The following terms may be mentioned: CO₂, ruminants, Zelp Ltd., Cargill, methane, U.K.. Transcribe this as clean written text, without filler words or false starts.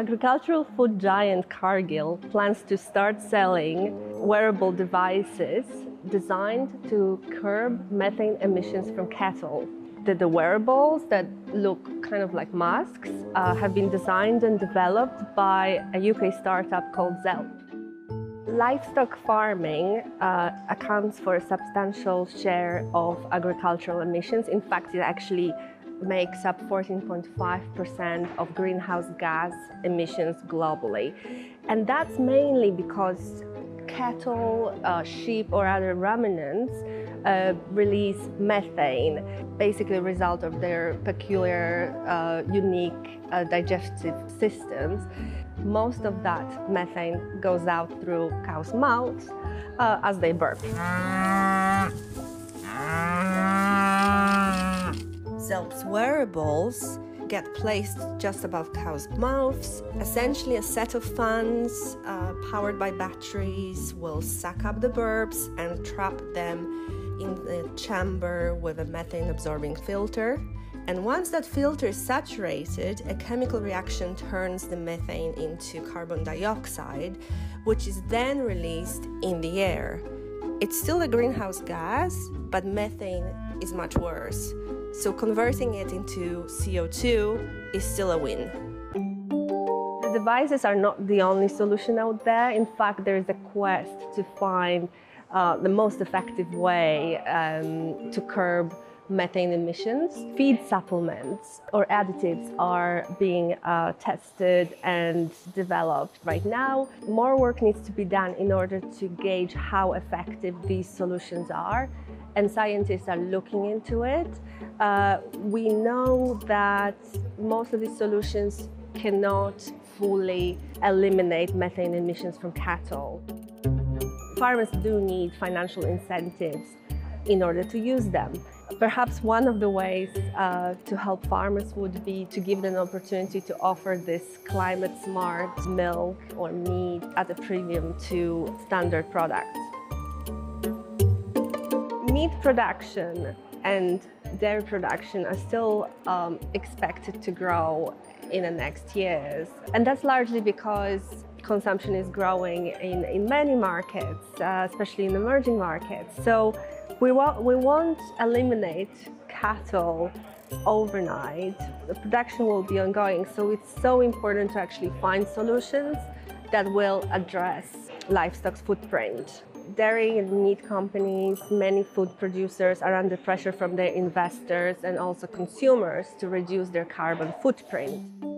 Agricultural food giant Cargill plans to start selling wearable devices designed to curb methane emissions from cattle. The wearables that look kind of like masks have been designed and developed by a UK startup called Zelp. Livestock farming accounts for a substantial share of agricultural emissions. In fact, it actually makes up 14.5% of greenhouse gas emissions globally. And that's mainly because cattle, sheep or other ruminants release methane, basically a result of their peculiar, unique digestive systems. Most of that methane goes out through cows' mouths as they burp. Zelp's wearables get placed just above cows' mouths. Essentially, a set of fans powered by batteries will suck up the burps and trap them in the chamber with a methane-absorbing filter. And once that filter is saturated, a chemical reaction turns the methane into carbon dioxide, which is then released in the air. It's still a greenhouse gas, but methane is much worse. So converting it into CO2 is still a win. The devices are not the only solution out there. In fact, there is a quest to find the most effective way to curb methane emissions. Feed supplements or additives are being tested and developed right now. More work needs to be done in order to gauge how effective these solutions are, and scientists are looking into it. We know that most of these solutions cannot fully eliminate methane emissions from cattle. Farmers do need financial incentives in order to use them. Perhaps one of the ways to help farmers would be to give them an opportunity to offer this climate-smart milk or meat at a premium to standard products. Meat production and dairy production are still expected to grow in the next years, and that's largely because consumption is growing in many markets, especially in emerging markets. So we won't eliminate cattle overnight. The production will be ongoing, so it's so important to actually find solutions that will address livestock's footprint. Dairy and meat companies, many food producers are under pressure from their investors and also consumers to reduce their carbon footprint.